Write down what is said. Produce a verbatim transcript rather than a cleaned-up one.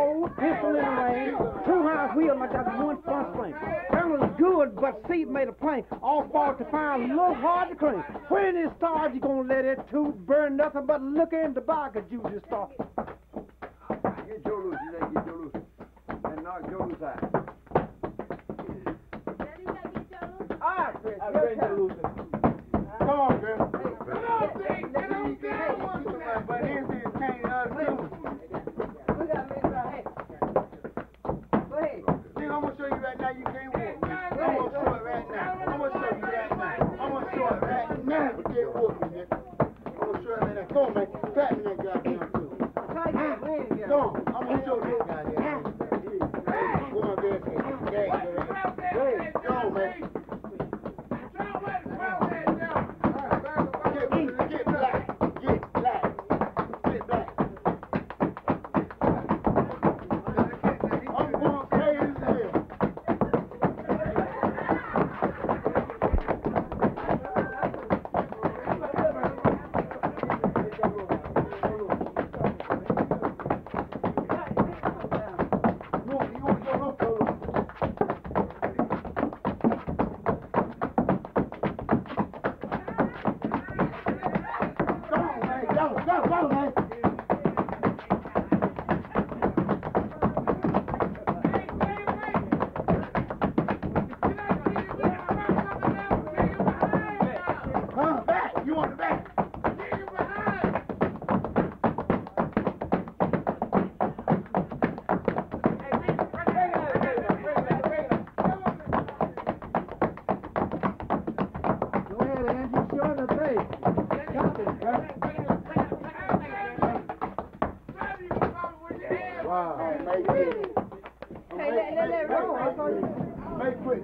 pole, pistol in the rain, two highs wheel, and I got one front spring. That was good, but seat made a plank. All fought to find, look hard to clean. When it starts, you gonna let it tooth burn nothing but look in the back of you just start. Get Joe loose, you let get Joe loose. And knock Joe loose out. Daddy, gotta get Joe loose. All right, Chris, I'm ready to lose it. Come on, girl. Come on, Dick, get on, get on. But here's his chain, uh, too. Go on, man. Fatten that guy down, too. Go on. I'm going to show this guy down. Go on, man. Go on, man. Get black. Get black. Get black. I'm going crazy here. Wow. Hey, let it roll.